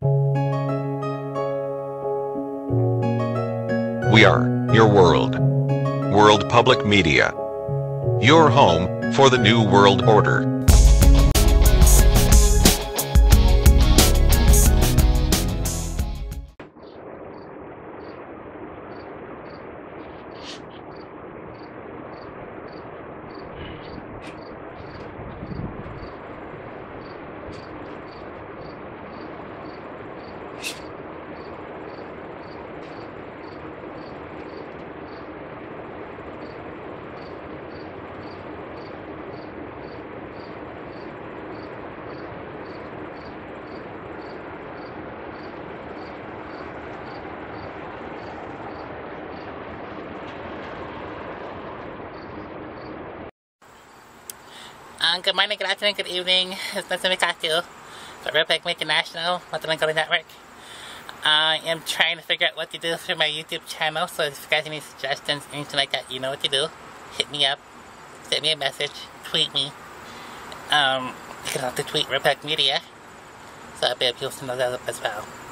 We are your world. World Public Media. Your home for the new world order. Good morning, good afternoon, good evening. It's Natsumi Kato from Repack International, Multilingual Network. I am trying to figure out what to do for my YouTube channel, so if you guys have any suggestions, anything like that, you know what to do. Hit me up, send me a message, tweet me. You can also tweet Repack Media, so I'll be able to know that up as well.